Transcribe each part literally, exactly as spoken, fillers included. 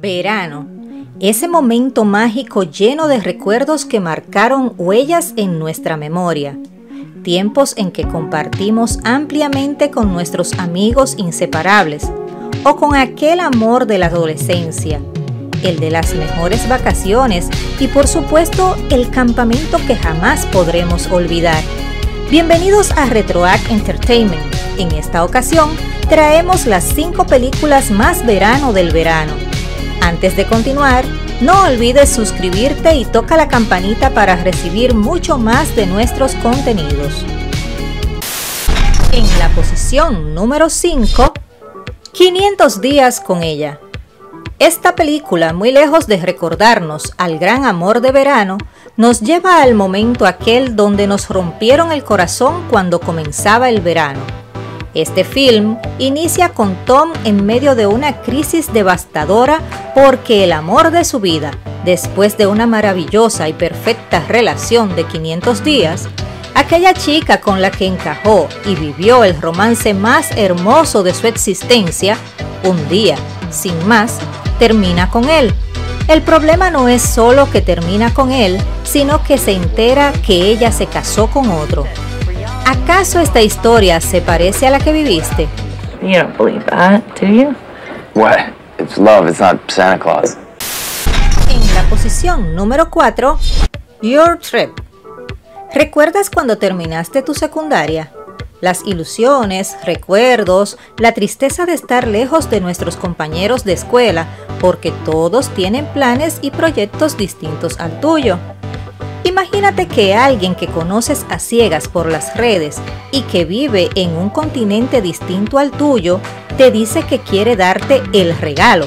Verano. Ese momento mágico lleno de recuerdos que marcaron huellas en nuestra memoria. Tiempos en que compartimos ampliamente con nuestros amigos inseparables o con aquel amor de la adolescencia, el de las mejores vacaciones y por supuesto el campamento que jamás podremos olvidar. Bienvenidos a Retroact Entertainment. En esta ocasión traemos las cinco películas más verano del verano. Antes de continuar, no olvides suscribirte y toca la campanita para recibir mucho más de nuestros contenidos. En la posición número cinco, quinientos días con ella. Esta película, muy lejos de recordarnos al gran amor de verano, nos lleva al momento aquel donde nos rompieron el corazón cuando comenzaba el verano. Este film inicia con Tom en medio de una crisis devastadora porque el amor de su vida, después de una maravillosa y perfecta relación de quinientos días, aquella chica con la que encajó y vivió el romance más hermoso de su existencia, un día, sin más, termina con él. El problema no es solo que termina con él, sino que se entera que ella se casó con otro. ¿Acaso esta historia se parece a la que viviste? You don't believe that, do you? What? It's love, it's not Santa Claus. En la posición número cuatro, Eurotrip. ¿Recuerdas cuando terminaste tu secundaria? Las ilusiones, recuerdos, la tristeza de estar lejos de nuestros compañeros de escuela, porque todos tienen planes y proyectos distintos al tuyo. Imagínate que alguien que conoces a ciegas por las redes y que vive en un continente distinto al tuyo, te dice que quiere darte el regalo.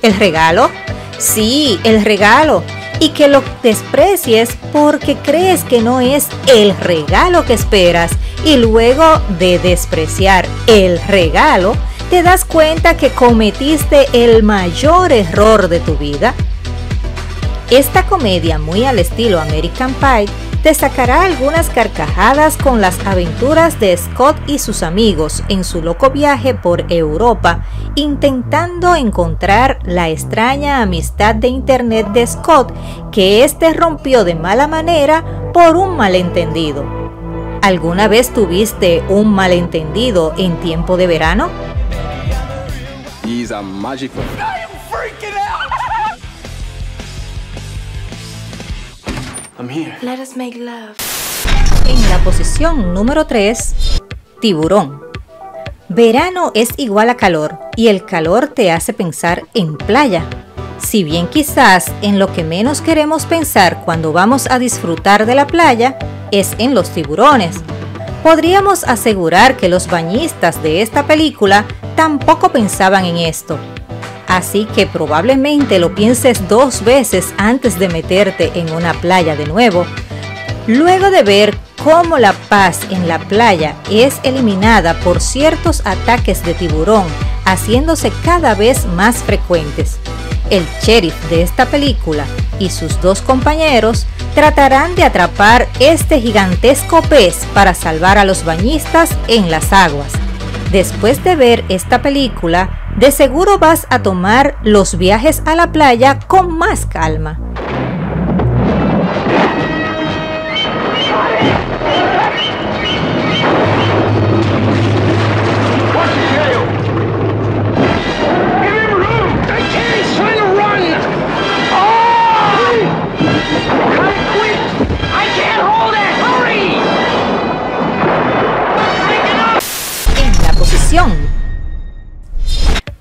¿El regalo? Sí, el regalo. Y que lo desprecies porque crees que no es el regalo que esperas. Y luego de despreciar el regalo, te das cuenta que cometiste el mayor error de tu vida. Esta comedia, muy al estilo American Pie, te sacará algunas carcajadas con las aventuras de Scott y sus amigos en su loco viaje por Europa, intentando encontrar la extraña amistad de internet de Scott, que éste rompió de mala manera por un malentendido. ¿Alguna vez tuviste un malentendido en tiempo de verano? He's a magical. I am freaking out. I'm here. Let us make love. En la posición número tres, Tiburón. Verano es igual a calor y el calor te hace pensar en playa. Si bien quizás en lo que menos queremos pensar cuando vamos a disfrutar de la playa, es en los tiburones. Podríamos asegurar que los bañistas de esta película tampoco pensaban en esto. Así que probablemente lo pienses dos veces antes de meterte en una playa de nuevo. Luego de ver cómo la paz en la playa es eliminada por ciertos ataques de tiburón, haciéndose cada vez más frecuentes. El sheriff de esta película y sus dos compañeros tratarán de atrapar este gigantesco pez para salvar a los bañistas en las aguas. Después de ver esta película, de seguro vas a tomar los viajes a la playa con más calma.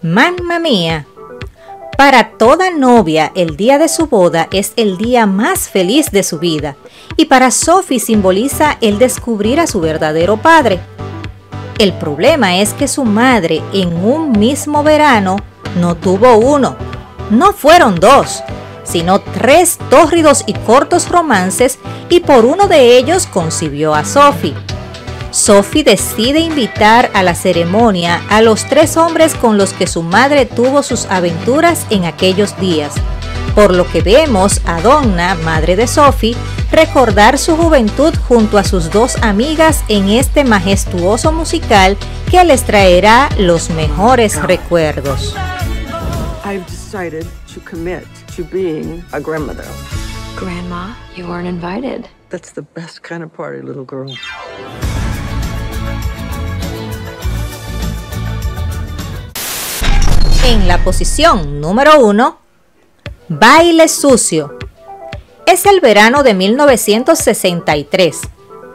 Mamma Mia. Para toda novia, el día de su boda es el día más feliz de su vida, y para Sophie simboliza el descubrir a su verdadero padre. El problema es que su madre en un mismo verano no tuvo uno, no fueron dos, sino tres tórridos y cortos romances, y por uno de ellos concibió a Sophie. Sophie decide invitar a la ceremonia a los tres hombres con los que su madre tuvo sus aventuras en aquellos días, por lo que vemos a Donna, madre de Sophie, recordar su juventud junto a sus dos amigas en este majestuoso musical que les traerá los mejores recuerdos. decided to commit to being a grandmother. Grandma, you weren't invited. That's the best kind of party, little girl. En la posición número uno, Baile Sucio. Es el verano de mil novecientos sesenta y tres.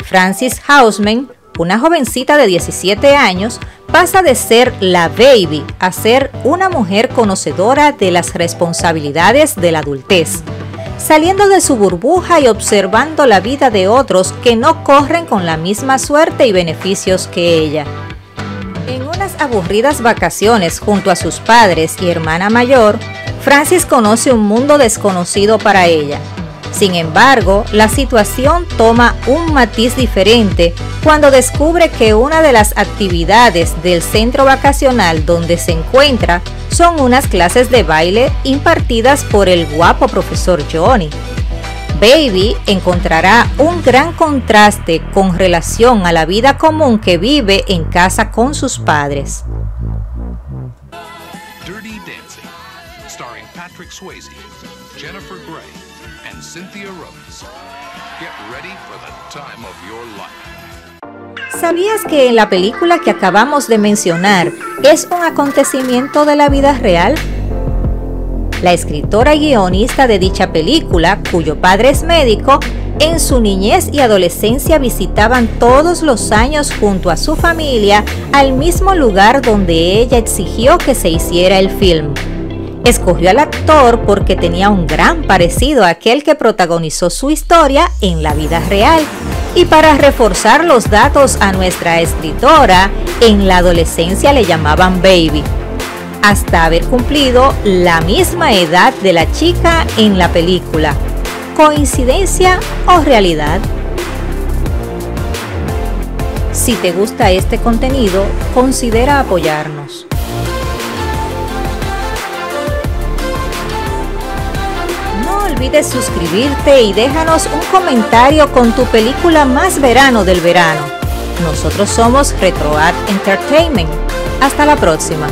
Francis Houseman, una jovencita de diecisiete años, pasa de ser la Baby a ser una mujer conocedora de las responsabilidades de la adultez, saliendo de su burbuja y observando la vida de otros que no corren con la misma suerte y beneficios que ella. En unas aburridas vacaciones junto a sus padres y hermana mayor, Francis conoce un mundo desconocido para ella. Sin embargo, la situación toma un matiz diferente cuando descubre que una de las actividades del centro vacacional donde se encuentra son unas clases de baile impartidas por el guapo profesor Johnny. Baby encontrará un gran contraste con relación a la vida común que vive en casa con sus padres. Dirty Dancing, starring Patrick Swayze, Jennifer Grey. ¿Sabías que en la película que acabamos de mencionar es un acontecimiento de la vida real? La escritora y guionista de dicha película, cuyo padre es médico, en su niñez y adolescencia visitaban todos los años junto a su familia al mismo lugar donde ella exigió que se hiciera el film. Escogió al actor porque tenía un gran parecido a aquel que protagonizó su historia en la vida real. Y para reforzar los datos a nuestra escritora, en la adolescencia le llamaban Baby, hasta haber cumplido la misma edad de la chica en la película. ¿Coincidencia o realidad? Si te gusta este contenido, considera apoyarnos. No olvides suscribirte y déjanos un comentario con tu película más verano del verano. Nosotros somos Retroact Entertainment. Hasta la próxima.